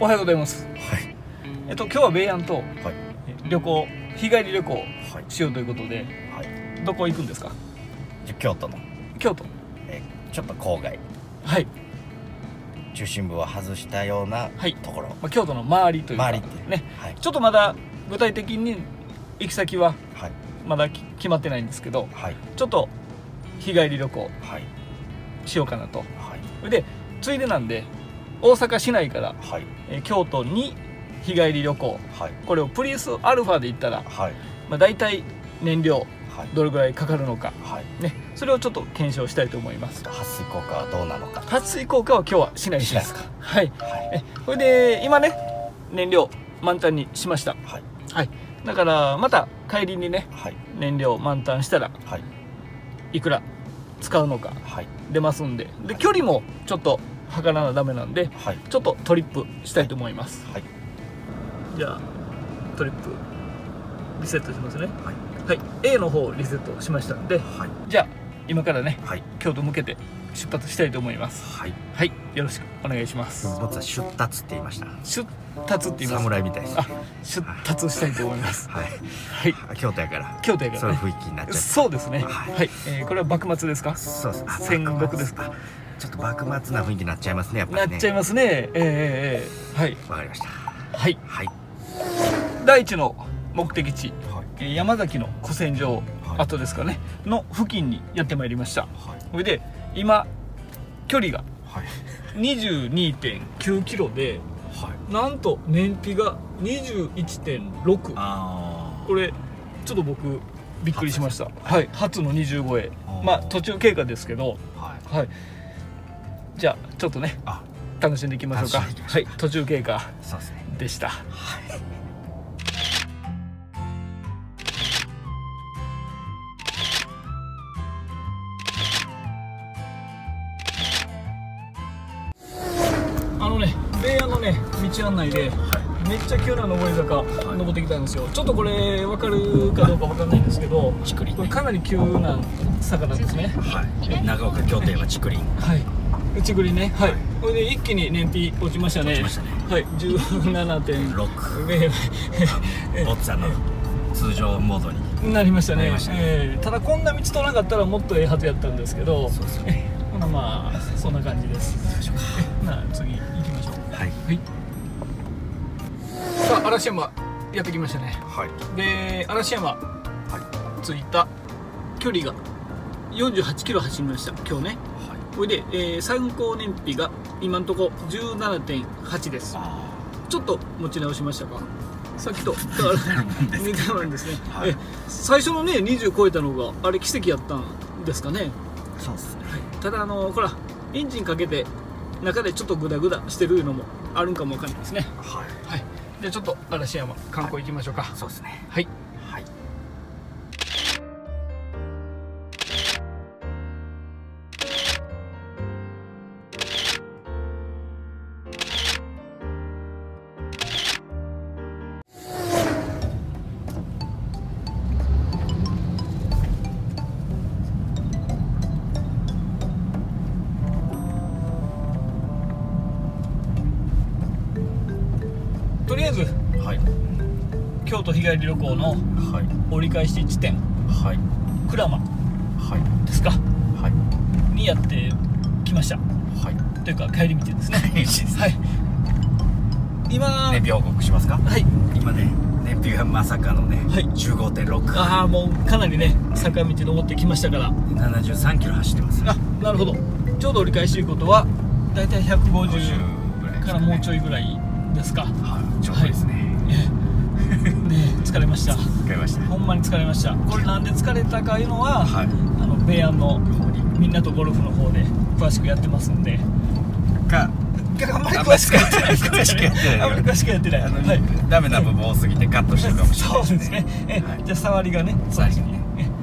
おはようございます。はい。今日は米安と旅行、日帰り旅行しようということで、はい、どこ行くんですか？京都の。京都。ちょっと郊外。はい。中心部を外したようなところ。まあ京都の周りというかね。はい。ちょっとまだ具体的に行き先はまだ決まってないんですけど、はい、ちょっと日帰り旅行しようかなと。はい。それでついでなんで。大阪市内から、はい、京都に日帰り旅行、はい、これをプリスアルファで行ったら、はい、まあ大体燃料どれぐらいかかるのか、はいね、それをちょっと検証したいと思います。撥水効果はどうなのか。撥水効果は今日はしないです。はい、はい、それで今ね燃料満タンにしました、はいはい、だからまた帰りにね、はい、燃料満タンしたら、はい、いくら使うのか出ますんで、はい、で距離もちょっと測らなダメなんで、はい、ちょっとトリップしたいと思います。はい、じゃあトリップリセットしますね。はい、はい、A の方をリセットしましたんで、はい、じゃあ今からね、はい、京都向けて出発したいと思います。はい、はい、よろしくお願いします。僕は出立って言いました。出立って言います。侍みたいです。出立したいと思います。はい、はい、京都やから。京都やから。そういう雰囲気になっちゃう。そうですね。はい、これは幕末ですか。そうです。戦国ですか。ちょっと幕末な雰囲気になっちゃいますね、やっぱりね。なっちゃいますね。はい。わかりました。はい。はい。第一の目的地、山崎の古戦場跡ですかねの付近にやってまいりました。それで今距離が 22.9 キロで、なんと燃費が 21.6。これちょっと僕びっくりしました。はい。初の25へ。まあ途中経過ですけど、はい。じゃあちょっとね楽しんでいきましょうか。はい、途中経過でした。はい、あのね米安のね道案内でめっちゃ急な上り坂登ってきたんですよ。ちょっとこれ分かるかどうか分かんないんですけど、これかなり急な坂なんですね。はい、長岡京都は竹林。はい。内繰りね、はい、これで一気に燃費落ちましたね。はい、17.6。ボッツァの通常モードになりましたね。ただこんな道となかったらもっとええはずやったんですけど、まあそんな感じです。なあ次行きましょう。はい。さあ嵐山やってきましたね。はい。で嵐山着いた距離が48キロ走りました今日ね。これで、参考燃費が今のとこ 17.8 です。ちょっと持ち直しましたか。さっきと変わらない似たようなんですね。はい、最初のね20超えたのがあれ奇跡やったんですかね。そうですね。はい、ただほらエンジンかけて中でちょっとグダグダしてるのもあるんかもわかんないですね。はい、はい、じゃあちょっと嵐山観光行きましょうか。はい、そうですね。はい。京都日帰り旅行の折り返し地点、鞍馬ですかにやってきました。というか帰り道ですね。今ね秒刻しますか。今ね燃費がまさかのね 15.6。ああもうかなりね坂道登ってきましたから73キロ走ってます。あなるほど。ちょうど折り返しということはだいたい150からもうちょいぐらいですか。ちょうどですね。疲れました。ほんまに疲れました。これなんで疲れたかいうのは、米安のみんなとゴルフの方で詳しくやってますんで。あんまり詳しくやってない。詳しくやってない。ダメな部分多すぎてカットしてるかもしれない。そうですね。じゃあ触りがね、最初に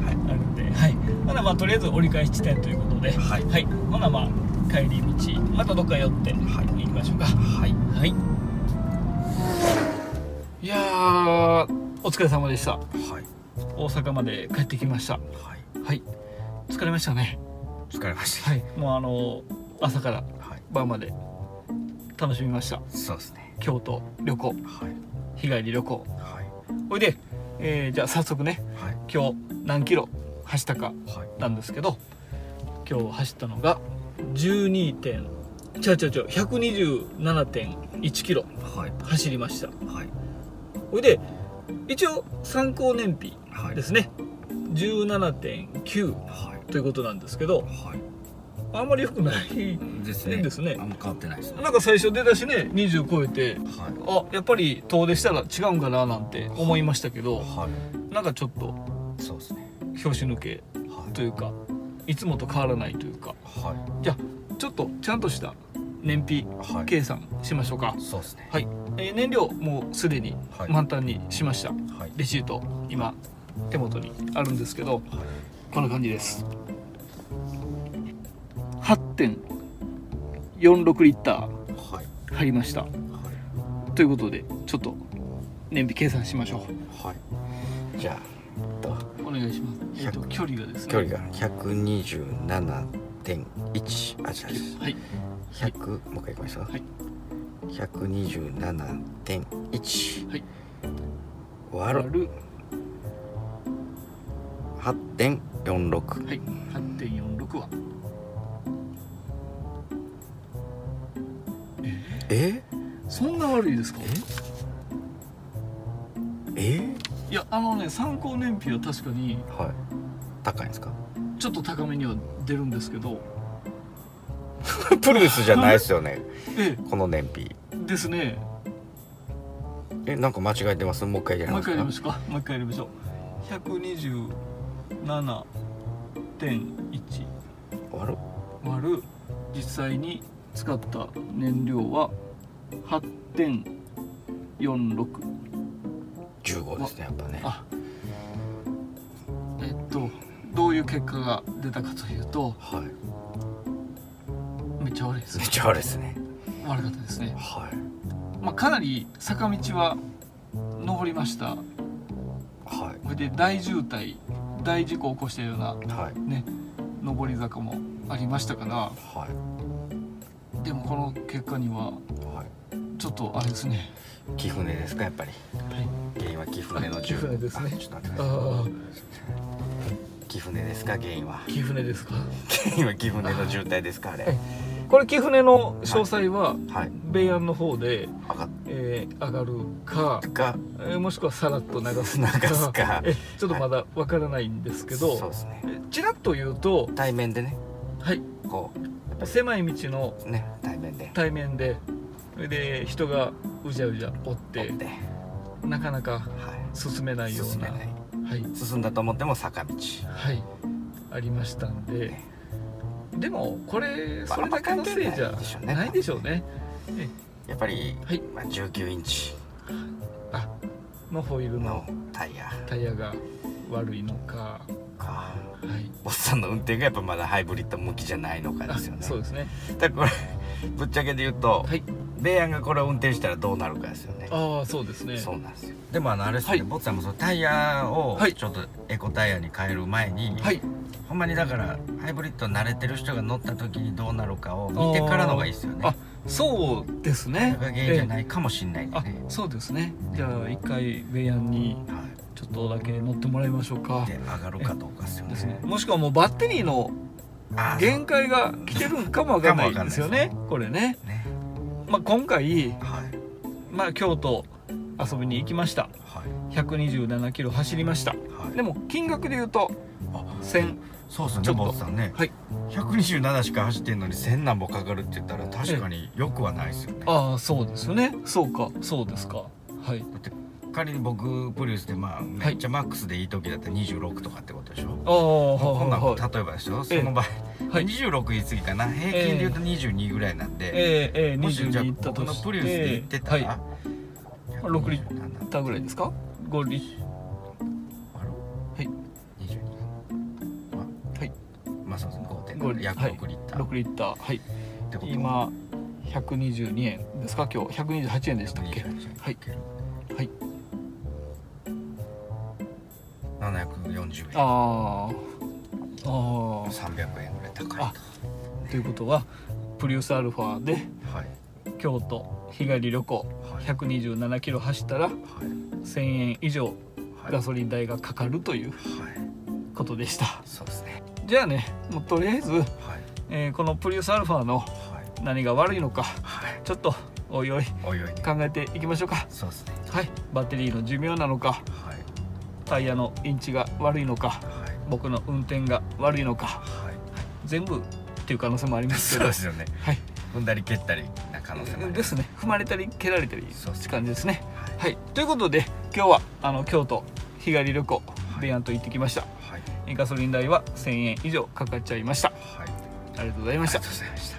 あるんで、はい。ならまあとりあえず折り返し地点ということで、はい。ほなまあ帰り道またどっか寄って行きましょうか。いやーお疲れ様でした。大阪まで帰ってきました。はい、疲れましたね。疲れました。もう朝から晩まで楽しみました。そうですね。京都旅行、はい、日帰り旅行、はい、ほいで、じゃあ早速ね、はい、今日何キロ走ったかなんですけど、はい、今日走ったのが127.1 キロ走りました。はい、ほいで一応参考燃費ですね、はい、17.9、はい、ということなんですけど、はい、あんまり良くないですね。あんま変わってないですね。なんか最初出だしね20超えて、はい、あやっぱり遠出したら違うんかななんて思いましたけど、はいはい、なんかちょっとそうですね、拍子抜けというか、はい、いつもと変わらないというか、はい、じゃあちょっとちゃんとした燃費計算しましょうか。そうですね。はい、燃料もうすでに満タンにしました。はい、レシート今手元にあるんですけど、はい、こんな感じです。8.46 リッター入りました。はい、ということでちょっと燃費計算しましょう。はい、じゃあお願いします。距離がですね。距離が127.1、あ、違う。はい。100、もう一回いきましょう。はい。127.1、はい、割る 8.46、はい、8.46 はそんな悪いですか？いやね、参考燃費は確かに、はい、高いんですか？ちょっと高めには出るんですけどプルスじゃないですよね。この燃費ですね。なんか間違えてます。もう一回やりましょうか。もう一回やりましょう。 127.1 割る実際に使った燃料は 8.46 15ですね、やっぱね。どういう結果が出たかというと、はい、めっちゃ悪いですね。悪かったですね。はい。まあかなり坂道は登りました。はい。それで大渋滞、大事故を起こしたような、はい、ね、上り坂もありましたから。はい。でもこの結果には、はい、ちょっとあれですね。貴船ですか、やっぱり。はい。原因は貴船の重。貴船ですね。ちょっと待ってください。貴船ですか、原因は。貴船ですか。原因は貴船の渋滞ですか、あれ。これ貴船の詳細はベイアンの方で上がるか、もしくはさらっと流すか、ちょっとまだわからないんですけど、ちらっと言うと対面でね、はい、こう狭い道の対面でで人がうじゃうじゃおってなかなか進めないような、はい、進んだと思っても坂道、はい、ありましたんで、でもこれそれだけのせいじゃないでしょうね。やっぱり、はい、19インチのホイールのタイヤが悪いのか、はい、おっさんの運転がやっぱまだハイブリッド向きじゃないのかですよね。そうですね。だからこれぶっちゃけで言うと、はい、ベイアンがこれを運転したらどうなるかですよね。ああ、そうですね。そうなんですよ。でもあれですね、ボッツさんもそのタイヤをちょっとエコタイヤに変える前に、はい、ほんまにだからハイブリッド慣れてる人が乗った時にどうなるかを見てからの方がいいですよね。あ、そうですね。原因じゃないかもしれないんでね。そうですね。じゃあ一回ベイアンにちょっとだけ乗ってもらいましょうか。で上がるかどうかですよね。もしくはもうバッテリーの限界が来てるんかもわかんないですよね、これね。まあ今回、まあ京都遊びに行きました。127キロ走りました。でも金額で言うと1000。そうですね、ボスさんね。127しか走ってんのに1000何本かかるって言ったら確かによくはないですよね。ああ、そうですよね。そうか、そうですか。はい。だって仮に僕プリウスでまあめっちゃマックスでいい時だったら26とかってことでしょ。ああ、こんなの例えばでしょ。その場合。26言い過ぎかな、平均でいうと22ぐらいなんで、もしじゃあ僕のプリウスで行ってたら6リッターぐらいですか。5リッター、はい、22、はい、まあそうですね、5.5、約6リッター、6リッター、はい。今122円ですか。今日128円でしたっけ。はい、はい、740円。ああ、300円ぐらい高いということはプリウスアルファで京都日帰り旅行127キロ走ったら1000円以上ガソリン代がかかるということでした。そうですね。じゃあね、もうとりあえず、このプリウスアルファの何が悪いのか、ちょっとおいおい考えていきましょうか。そうですね。はい、バッテリーの寿命なのか、タイヤのインチが悪いのか、僕の運転が悪いのか、全部っていう可能性もありますけど。そうですよね。はい。踏んだり蹴ったりな可能性もありますね。踏まれたり蹴られたり、そういう感じですね。はい。ということで今日は京都日帰り旅行ベアンと行ってきました。ガソリン代は1000円以上かかっちゃいました。ありがとうございました。